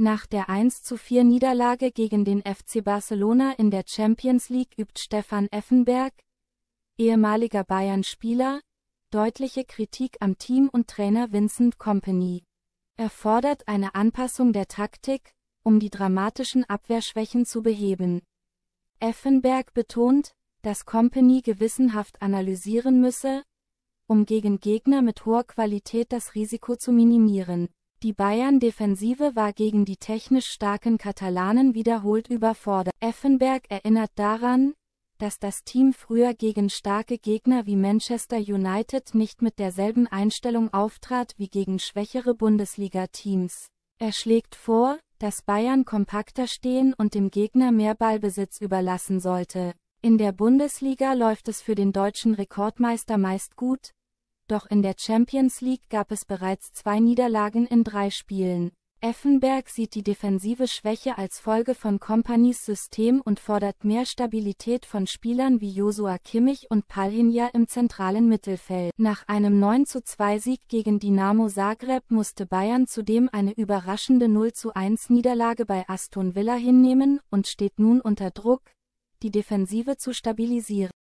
Nach der 1:4-Niederlage gegen den FC Barcelona in der Champions League übt Stefan Effenberg, ehemaliger Bayern-Spieler, deutliche Kritik am Team und Trainer Vincent Kompany. Er fordert eine Anpassung der Taktik, um die dramatischen Abwehrschwächen zu beheben. Effenberg betont, dass Kompany gewissenhaft analysieren müsse, um gegen Gegner mit hoher Qualität das Risiko zu minimieren. Die Bayern-Defensive war gegen die technisch starken Katalanen wiederholt überfordert. Effenberg erinnert daran, dass das Team früher gegen starke Gegner wie Manchester United nicht mit derselben Einstellung auftrat wie gegen schwächere Bundesliga-Teams. Er schlägt vor, dass Bayern kompakter stehen und dem Gegner mehr Ballbesitz überlassen sollte. In der Bundesliga läuft es für den deutschen Rekordmeister meist gut, doch in der Champions League gab es bereits 2 Niederlagen in 3 Spielen. Effenberg sieht die defensive Schwäche als Folge von Kompanys System und fordert mehr Stabilität von Spielern wie Joshua Kimmich und Palhinha im zentralen Mittelfeld. Nach einem 9:2-Sieg gegen Dinamo Zagreb musste Bayern zudem eine überraschende 0:1-Niederlage bei Aston Villa hinnehmen und steht nun unter Druck, die Defensive zu stabilisieren.